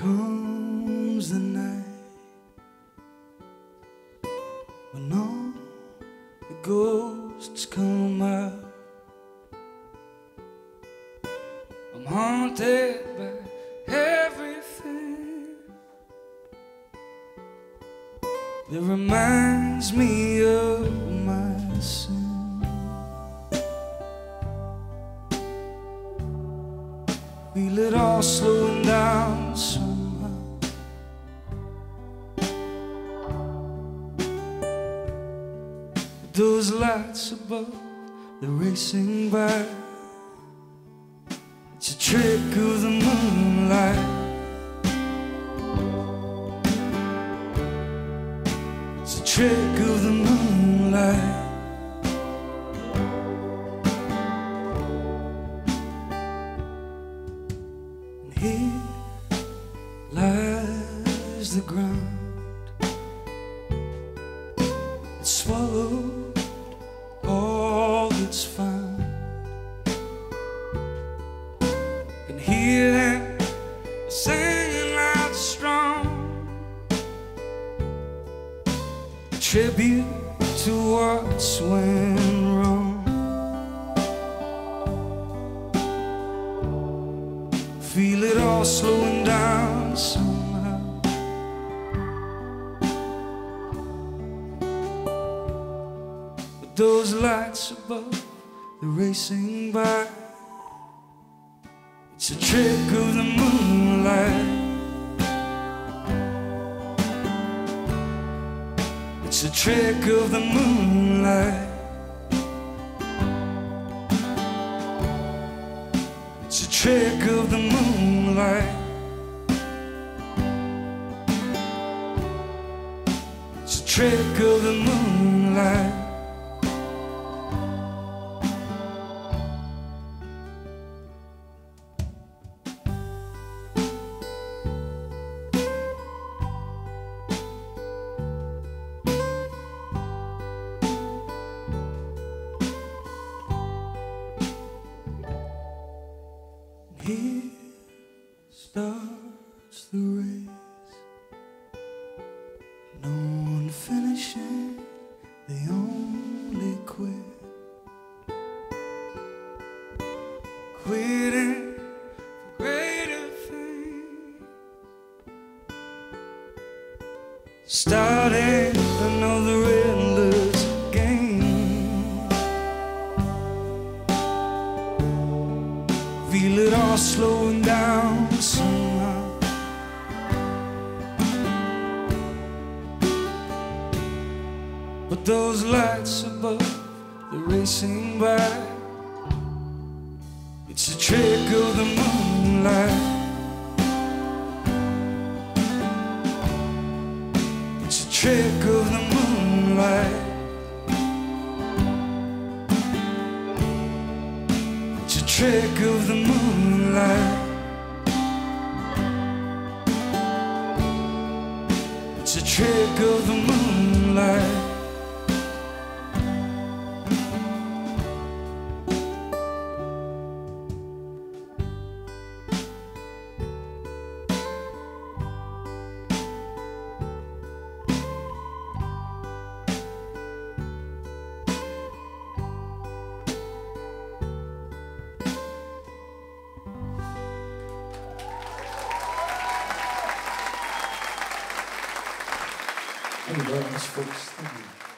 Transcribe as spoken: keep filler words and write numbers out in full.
comes the night when all the ghosts come out. I'm haunted by everything that reminds me of my sin. Feel it all slowing down somehow. Those lights above, they're racing by. It's a trick of the moonlight. It's a trick of the moonlight. Here lies the ground, it swallowed all that's found. Can hear them singing out strong, a tribute to what's went wrong. Feel it all slowing down somehow. But those lights above, they're racing by. It's a trick of the moonlight. It's a trick of the moonlight. It's a trick of the moonlight. It's a trick of the moonlight. Here starts the race, no one finishing, they only quit. Quitting for greater things, starting another endless game. Feel it all slowing down somehow. But those lights above, they're racing by. It's a trick of the moonlight. It's a trick of the moonlight. It's a trick of the moonlight. It's a trick of the moonlight. Thank you very much, folks. Thank you.